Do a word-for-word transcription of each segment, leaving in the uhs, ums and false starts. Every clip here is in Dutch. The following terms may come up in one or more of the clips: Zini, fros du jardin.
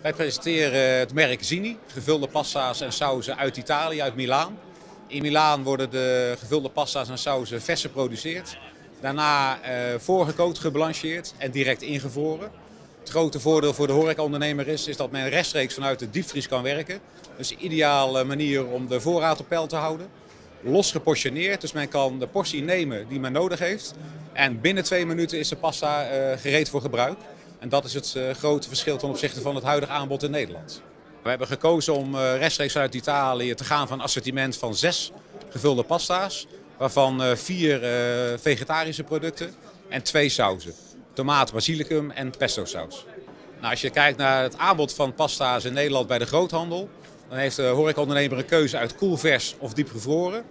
Wij presenteren het merk Zini, gevulde pasta's en sauzen uit Italië, uit Milaan. In Milaan worden de gevulde pasta's en sauzen vers geproduceerd. Daarna eh, voorgekookt, geblancheerd en direct ingevroren. Het grote voordeel voor de horecaondernemer is, is dat men rechtstreeks vanuit de diepvries kan werken. Dus een ideale manier om de voorraad op peil te houden. Los geportioneerd, dus men kan de portie nemen die men nodig heeft. En binnen twee minuten is de pasta eh, gereed voor gebruik. En dat is het uh, grote verschil ten opzichte van het huidige aanbod in Nederland. We hebben gekozen om uh, rechtstreeks uit Italië te gaan van een assortiment van zes gevulde pasta's. Waarvan uh, vier uh, vegetarische producten en twee sauzen. Tomaat, basilicum en pesto saus. Nou, als je kijkt naar het aanbod van pasta's in Nederland bij de groothandel. Dan heeft de horecaondernemer een keuze uit koelvers of diepgevroren.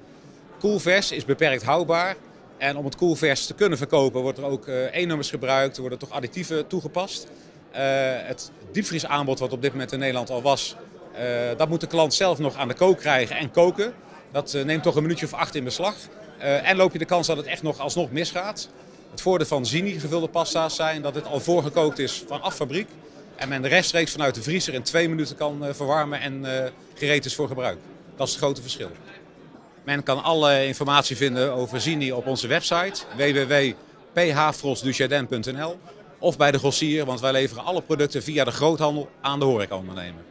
Koelvers is beperkt houdbaar. En om het koelvers te kunnen verkopen wordt er ook E-nummers gebruikt, er worden toch additieven toegepast. Uh, het diepvriesaanbod wat op dit moment in Nederland al was, uh, dat moet de klant zelf nog aan de kook krijgen en koken. Dat uh, neemt toch een minuutje of acht in beslag. Uh, en loop je de kans dat het echt nog alsnog misgaat. Het voordeel van Zini gevulde pasta's zijn dat het al voorgekookt is vanaf fabriek. En men rechtstreeks vanuit de vriezer in twee minuten kan uh, verwarmen en uh, gereed is voor gebruik. Dat is het grote verschil. Men kan alle informatie vinden over Zini op onze website w w w punt p h fros du jardin punt n l of bij de grossier, want wij leveren alle producten via de groothandel aan de horecaondernemer.